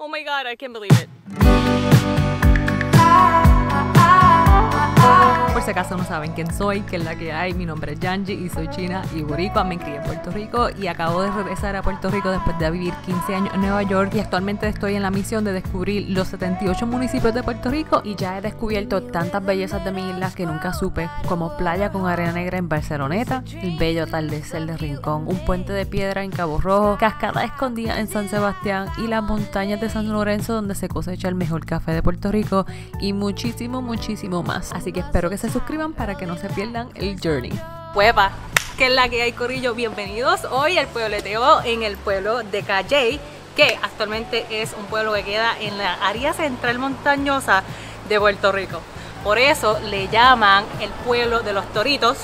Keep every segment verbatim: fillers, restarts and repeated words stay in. Oh my God, I can't believe it. Por si acaso no saben quién soy, que es la que hay, mi nombre es Yanji y soy china y boricua, me crié en Puerto Rico y acabo de regresar a Puerto Rico después de vivir quince años en Nueva York y actualmente estoy en la misión de descubrir los setenta y ocho municipios de Puerto Rico y ya he descubierto tantas bellezas de mi isla que nunca supe, como playa con arena negra en Barceloneta, el bello atardecer de Rincón, un puente de piedra en Cabo Rojo, cascada escondida en San Sebastián y las montañas de San Lorenzo donde se cosecha el mejor café de Puerto Rico y muchísimo, muchísimo más. Así que espero que se suscriban para que no se pierdan el journey. Hueva, que es la que hay, corillo. Bienvenidos hoy al puebleteo en el pueblo de Cayey, que actualmente es un pueblo que queda en la área central montañosa de Puerto Rico. Por eso le llaman el pueblo de los toritos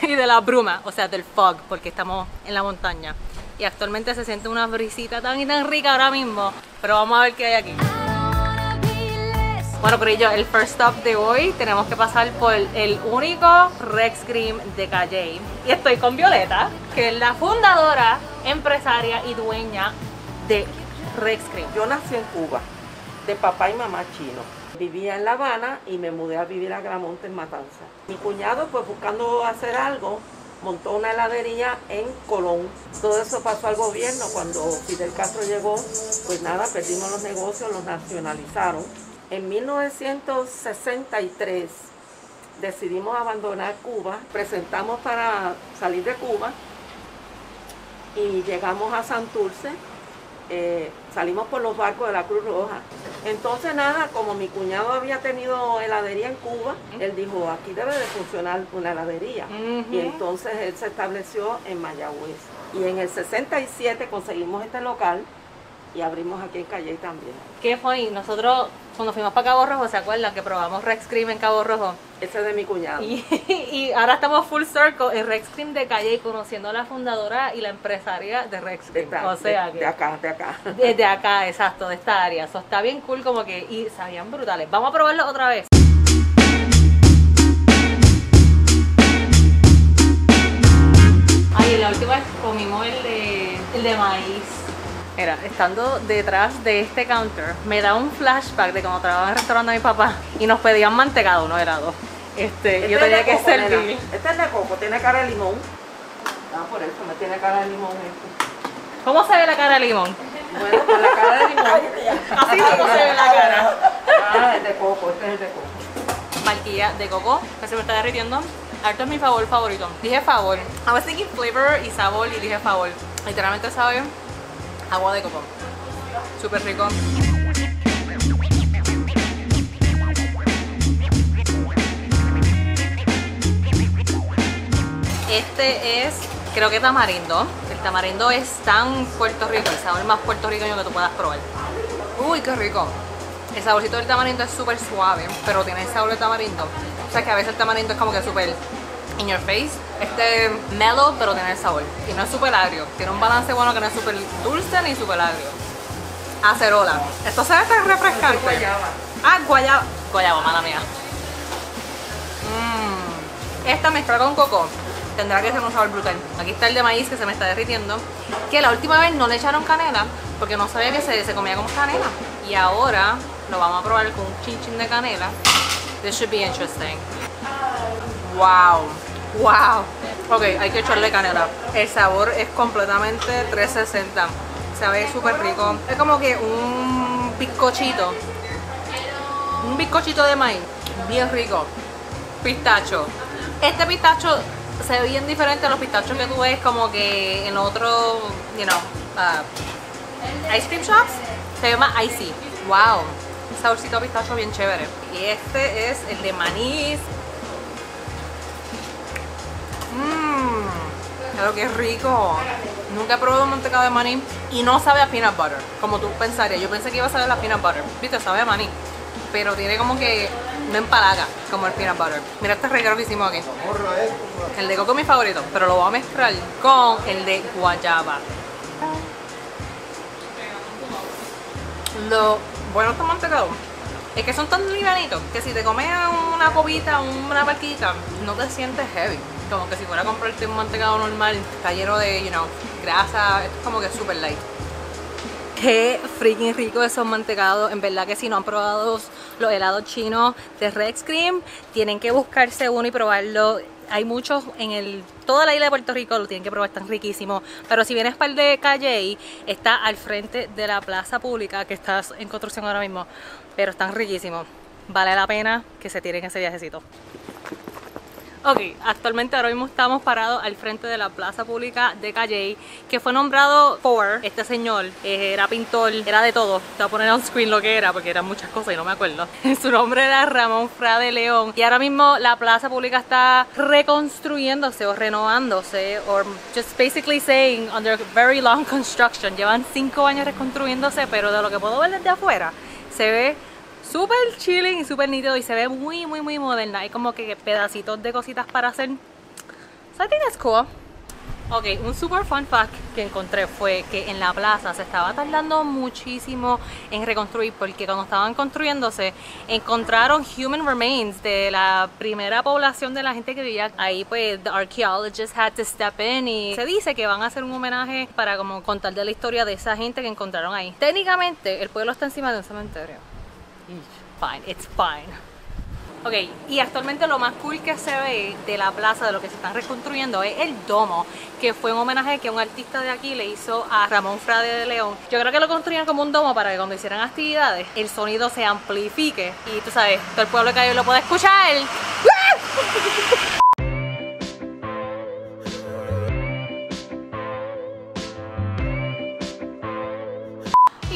y de la bruma, o sea del fog, porque estamos en la montaña y actualmente se siente una brisita tan y tan rica ahora mismo, pero vamos a ver qué hay aquí. Bueno, corillo, el first stop de hoy tenemos que pasar por el único Rex Cream de Cayey. Y estoy con Violeta, que es la fundadora, empresaria y dueña de Rex Cream. Yo nací en Cuba, de papá y mamá chino. Vivía en La Habana y me mudé a vivir a Gramonte, en Matanza. Mi cuñado, pues buscando hacer algo, montó una heladería en Colón. Todo eso pasó al gobierno. Cuando Fidel Castro llegó, pues nada, perdimos los negocios, los nacionalizaron. En mil novecientos sesenta y tres decidimos abandonar Cuba, presentamos para salir de Cuba y llegamos a Santurce, eh, salimos por los barcos de la Cruz Roja. Entonces nada, como mi cuñado había tenido heladería en Cuba, él dijo, aquí debe de funcionar una heladería. Uh-huh. Y entonces él se estableció en Mayagüez. Y en el sesenta y siete conseguimos este local y abrimos aquí en Cayey también. ¿Qué fue? Nosotros cuando fuimos para Cabo Rojo, ¿se acuerdan que probamos Rex Cream en Cabo Rojo? Ese es de mi cuñado. Y, y ahora estamos full circle en Rex Cream de Cayey, conociendo a la fundadora y la empresaria de Rex Cream. De, o sea, de, que, de acá, de acá. De, de acá, exacto, de esta área. Eso está bien cool, como que, y sabían brutales. Vamos a probarlo otra vez. Ay, la última vez comimos el de, el de maíz. Mira, estando detrás de este counter, me da un flashback de cuando trabajaba en el restaurante de mi papá y nos pedían mantecado, no era dos. Este, este yo tenía es que coco, servir. Nena. Este es de coco, tiene cara de limón. Ah, por eso me tiene cara de limón esto. ¿Cómo se ve la cara de limón? Bueno, con la cara de limón. Así como se ve la cara. Ah, es de coco, este es el de coco. Marquilla de coco, que se me está derritiendo. Esto es mi favor favorito. Dije favor. I was thinking flavor y sabor y dije favor. Literalmente sabe agua de coco, súper rico. Este es, creo que tamarindo. El tamarindo es tan Puerto Rico, el sabor más puertorriqueño que tú puedas probar. Uy, qué rico. El saborcito del tamarindo es súper suave, pero tiene el sabor de tamarindo. O sea que a veces el tamarindo es como que súper in your face. Este mellow, pero tiene el sabor. Y no es súper agrio. Tiene un balance bueno que no es súper dulce ni súper agrio. Acerola. Esto se ve tan refrescante. No, guayaba. Ah, guayaba. Guayaba, mala mía. Mm. Esta mezcla con coco tendrá que ser un sabor brutal. Aquí está el de maíz que se me está derritiendo. Que la última vez no le echaron canela porque no sabía que se, se comía como canela. Y ahora lo vamos a probar con un chinchín de canela. This should be interesting. Wow. Wow. Ok, hay que echarle canela. El sabor es completamente trescientos sesenta. Sabe súper rico. Es como que un bizcochito. Un bizcochito de maíz. Bien rico. Pistacho. Este pistacho se ve bien diferente a los pistachos que tú ves como que en otro, you know, uh, ice cream shops. Se ve más icy. Wow. Un saborcito a pistacho bien chévere. Y este es el de maní. Claro que es rico. Nunca he probado un mantecado de maní y no sabe a peanut butter, como tú pensarías. Yo pensé que iba a saber a peanut butter. Viste, sabe a maní, pero tiene como que no empalaga como el peanut butter. Mira este regalo que hicimos aquí. El de coco es mi favorito, pero lo voy a mezclar con el de guayaba. Lo bueno de estos mantecados es que son tan livianitos que si te comes una copita, una barquita, no te sientes heavy. Como que si fuera a comprarte un mantecado normal, está lleno de, you know, grasa. Esto es como que super light. Qué freaking rico esos mantecados. En verdad que si no han probado los helados chinos de Rex Cream, tienen que buscarse uno y probarlo. Hay muchos en el, toda la isla de Puerto Rico, lo tienen que probar, están riquísimos. Pero si vienes para el de Cayey, está al frente de la plaza pública que está en construcción ahora mismo. Pero están riquísimos. Vale la pena que se tiren ese viajecito. Ok, actualmente ahora mismo estamos parados al frente de la plaza pública de Cayey, que fue nombrado por este señor, eh, era pintor, era de todo. Te voy a poner on screen lo que era, porque eran muchas cosas y no me acuerdo. Su nombre era Ramón Frade de León, y ahora mismo la plaza pública está reconstruyéndose o renovándose, or just basically saying under very long construction. Llevan cinco años reconstruyéndose, pero de lo que puedo ver desde afuera, se ve súper chilling y súper nítido, y se ve muy muy muy moderna. Hay como que pedacitos de cositas para hacer. So I think that's cool. Ok, un super fun fact que encontré fue que en la plaza se estaba tardando muchísimo en reconstruir, porque cuando estaban construyéndose encontraron human remains de la primera población de la gente que vivía ahí. Pues the archaeologists had to step in, y se dice que van a hacer un homenaje para como contar de la historia de esa gente que encontraron ahí. Técnicamente el pueblo está encima de un cementerio. Fine, it's fine. Ok, y actualmente lo más cool que se ve de la plaza, de lo que se están reconstruyendo, es el domo, que fue un homenaje que un artista de aquí le hizo a Ramón Frade de León. Yo creo que lo construyeron como un domo para que cuando hicieran actividades el sonido se amplifique, y tú sabes, todo el pueblo de Cayey lo puede escuchar.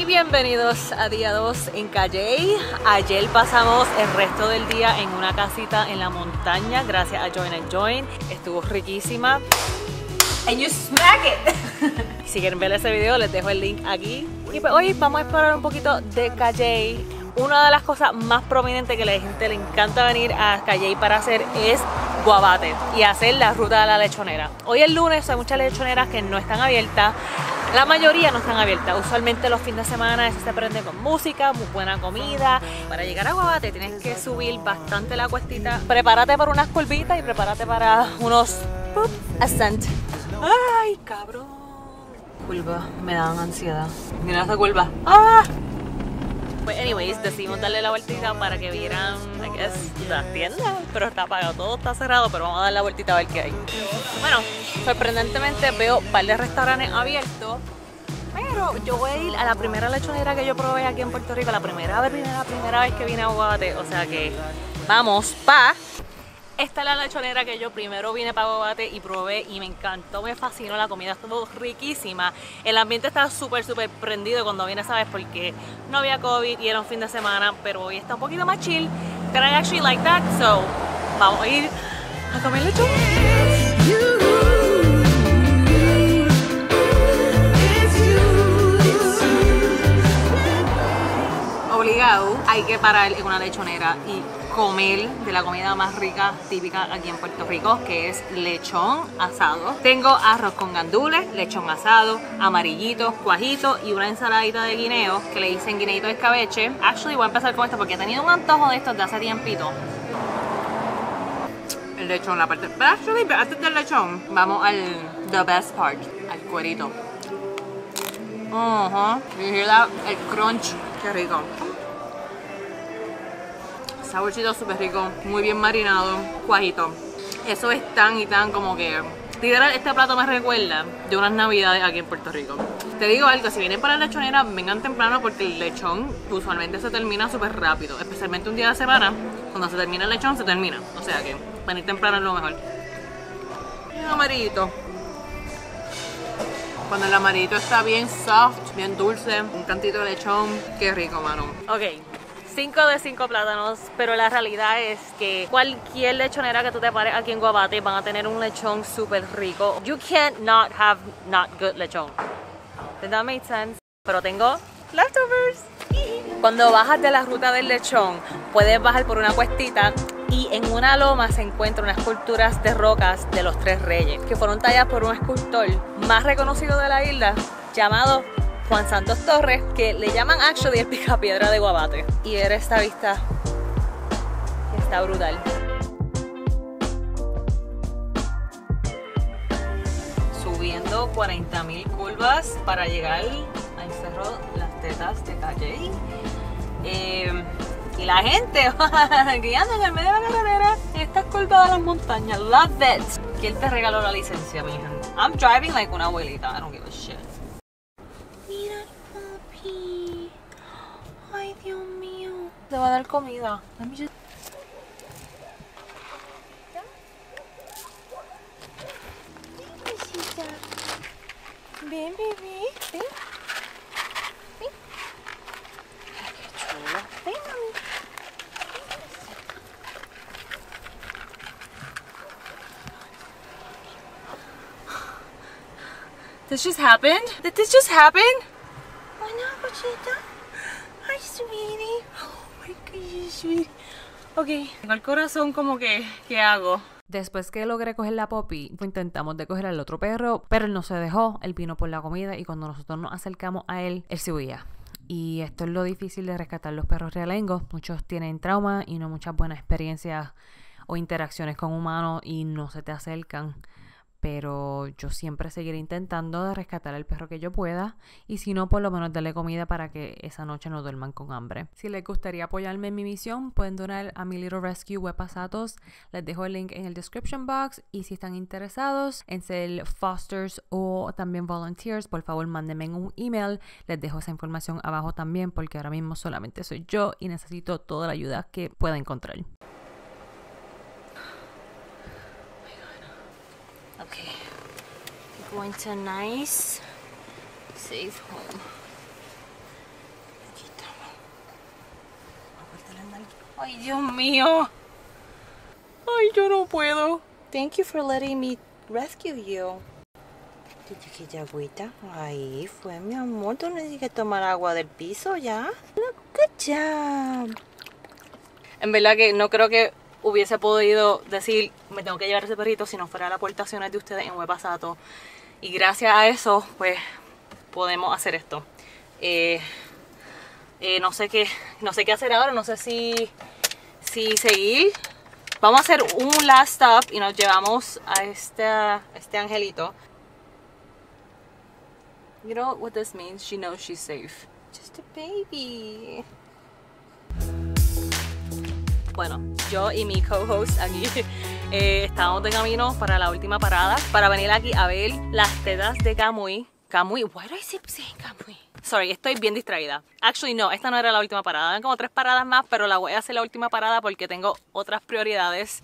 Bienvenidos a día dos en Cayey. Ayer pasamos el resto del día en una casita en la montaña gracias a Join and Join. Estuvo riquísima. And you smack it. Si quieren ver ese video les dejo el link aquí. Y pues hoy vamos a explorar un poquito de Cayey. Una de las cosas más prominentes que a la gente le encanta venir a Cayey para hacer es Guavate y hacer la ruta de la lechonera. Hoy es lunes, hay muchas lechoneras que no están abiertas. La mayoría no están abiertas, usualmente los fines de semana eso se prende con música, muy buena comida. Para llegar a Guavate tienes que subir bastante la cuestita. Prepárate para unas curvitas y prepárate para unos boop, ascent. ¡Ay, cabrón! Curva, me dan ansiedad. Mira esa curva. ¡Ah! Pues anyways, decidimos darle la vueltita para que vieran, I guess, las tiendas, pero está apagado, todo está cerrado, pero vamos a dar la vueltita a ver qué hay. Bueno, sorprendentemente veo un par de restaurantes abiertos, pero yo voy a ir a la primera lechonera que yo probé aquí en Puerto Rico, la primera vez, primera, primera vez que vine a Guavate, o sea que vamos pa'. Esta es la lechonera que yo primero vine para Guavate y probé y me encantó, me fascinó, la comida estuvo riquísima. El ambiente estaba súper, súper prendido cuando vine, ¿sabes? Porque no había COVID y era un fin de semana, pero hoy está un poquito más chill. But I actually like that, so vamos a ir a comer lechón. Hay que parar en una lechonera y comer de la comida más rica típica aquí en Puerto Rico, que es lechón asado. Tengo arroz con gandules, lechón asado, amarillitos, cuajitos y una ensaladita de guineo que le dicen guineito de escabeche. Actually voy a empezar con esto porque he tenido un antojo de estos de hace tiempito. El lechón, la parte... Pero actually, antes del lechón vamos al... the best part, al cuerito. Uh-huh. El crunch, qué rico. Saborcito súper rico, muy bien marinado, cuajito. Eso es tan y tan como que... Literal, este plato me recuerda de unas navidades aquí en Puerto Rico. Te digo algo, si vienen para la lechonera, vengan temprano porque el lechón usualmente se termina súper rápido. Especialmente un día de semana, cuando se termina el lechón, se termina. O sea que venir temprano es lo mejor. Y el amarillito. Cuando el amarillito está bien soft, bien dulce, un cantito de lechón, qué rico, mano. Ok. cinco de cinco plátanos, pero la realidad es que cualquier lechonera que tú te pares aquí en Guavate van a tener un lechón súper rico. You can't not have not good lechón. Does that make sense? Pero tengo leftovers. Cuando bajas de la ruta del lechón, puedes bajar por una cuestita y en una loma se encuentran unas esculturas de rocas de los Tres Reyes que fueron talladas por un escultor más reconocido de la isla llamado Juan Santos Torres, que le llaman actually el picapiedra de Guavate. Y era esta vista que está brutal. Subiendo cuarenta mil curvas para llegar a encerró las tetas de Cayey. Eh, y la gente guiando en el medio de la carretera, esta curva de las montañas. Love it. ¿Quién te regaló la licencia, mi gente? I'm driving like una abuelita. I don't give a shit. Mira el papi. Ay, Dios mío. Te va a dar comida. Let me just... Ven, bebé, ven. Ven. Mira qué chulo. Ven, mami. This just happened? Did this just happen? Oh no, Pochita. Ay, sweetie. Oh my gosh, sweetie. Ok. Tengo el corazón como que, ¿qué hago? Después que logré coger la Poppy, intentamos de coger al otro perro, pero él no se dejó, él vino por la comida y cuando nosotros nos acercamos a él, él se huía. Y esto es lo difícil de rescatar los perros realengos, muchos tienen trauma y no muchas buenas experiencias o interacciones con humanos y no se te acercan. Pero yo siempre seguiré intentando de rescatar al perro que yo pueda y si no, por lo menos darle comida para que esa noche no duerman con hambre. Si les gustaría apoyarme en mi misión, pueden donar a mi Little Rescue Wepasatos. Les dejo el link en el description box y si están interesados en ser fosters o también volunteers, por favor mándenme un email. Les dejo esa información abajo también porque ahora mismo solamente soy yo y necesito toda la ayuda que pueda encontrar. Okay, we're going to a nice, safe home. Aquí estamos. Ay, Dios mío. Ay, yo no puedo. Thank you for letting me rescue you. ¿Tú quieres agüita? Ahí fue, mi amor. Tú necesitas tomar agua del piso ya. Good job. En verdad que no creo que hubiese podido decir, me tengo que llevar ese perrito si no fuera la aportación de ustedes en Wepasato. Y gracias a eso, pues, podemos hacer esto. Eh, eh, no sé qué, no sé qué hacer ahora, no sé si, si seguir. Vamos a hacer un last stop y nos llevamos a este, a este angelito. You know what this means? She knows she's safe. Just a baby. Bueno, yo y mi co-host aquí eh, estábamos de camino para la última parada para venir aquí a ver las tetas de Camuy. Camuy, why do I keep saying Camuy? Sorry, estoy bien distraída. Actually, no, esta no era la última parada. Eran como tres paradas más, pero la voy a hacer la última parada porque tengo otras prioridades.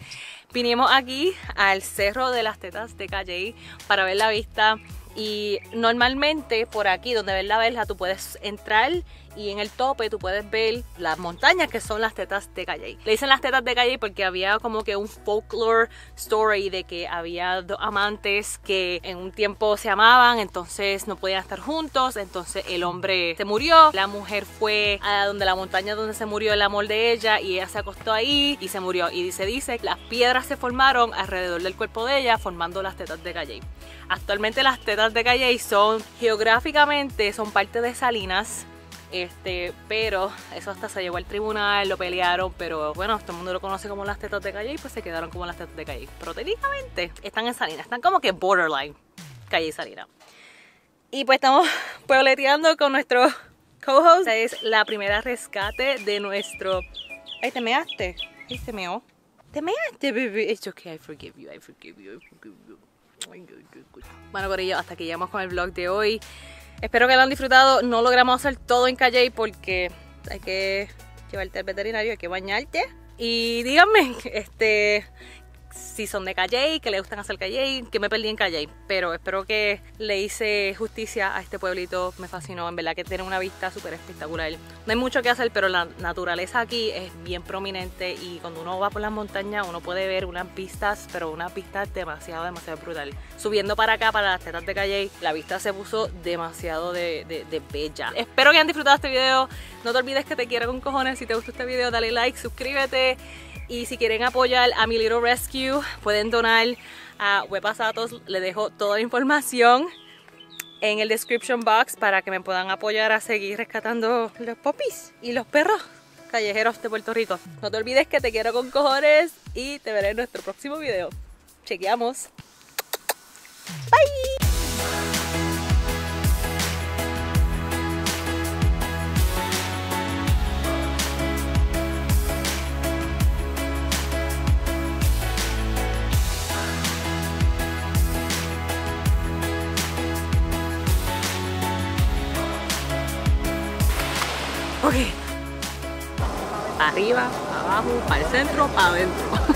Vinimos aquí al Cerro de las Tetas de Cayey para ver la vista. Y normalmente por aquí, donde ves la verja, tú puedes entrar y en el tope tú puedes ver las montañas que son las tetas de Cayey. Le dicen las tetas de Cayey porque había como que un folklore story de que había dos amantes que en un tiempo se amaban, entonces no podían estar juntos, entonces el hombre se murió, la mujer fue a donde la montaña donde se murió el amor de ella y ella se acostó ahí y se murió. Y dice, dice, las piedras se formaron alrededor del cuerpo de ella formando las tetas de Cayey. Actualmente las tetas de Cayey son geográficamente, son parte de Salinas. Este, pero eso hasta se llevó al tribunal, lo pelearon, pero bueno, todo el mundo lo conoce como las tetas de Cayey, pues se quedaron como las tetas de Cayey. Pero técnicamente están en Salinas, están como que borderline, Cayey y Salinas. Y pues estamos puebleteando con nuestro co-host. Esta es la primera rescate de nuestro... Ay, te measte. Ay, te meó. Te measte, baby. It's okay, I forgive you, I forgive you, I forgive you. Bueno, corillo, hasta que llegamos con el vlog de hoy. Espero que lo han disfrutado. No logramos hacer todo en Cayey porque hay que llevarte al veterinario, hay que bañarte. Y díganme este, si son de Cayey, que les gustan hacer Cayey, que me perdí en Cayey. Pero espero que le hice justicia a este pueblito. Me fascinó, en verdad que tiene una vista súper espectacular. No hay mucho que hacer, pero la naturaleza aquí es bien prominente. Y cuando uno va por las montañas, uno puede ver unas vistas, pero unas vistas demasiado, demasiado brutal. Subiendo para acá, para las tetas de Cayey, la vista se puso demasiado de, de, de bella. Espero que hayan disfrutado este video. No te olvides que te quiero con cojones. Si te gustó este video, dale like, suscríbete. Y si quieren apoyar a mi Little Rescue, pueden donar a Wepasatos. Les dejo toda la información en el description box para que me puedan apoyar a seguir rescatando los puppies y los perros callejeros de Puerto Rico. No te olvides que te quiero con cojones y te veré en nuestro próximo video. Chequeamos. Bye. para arriba, para abajo, para el centro, para adentro.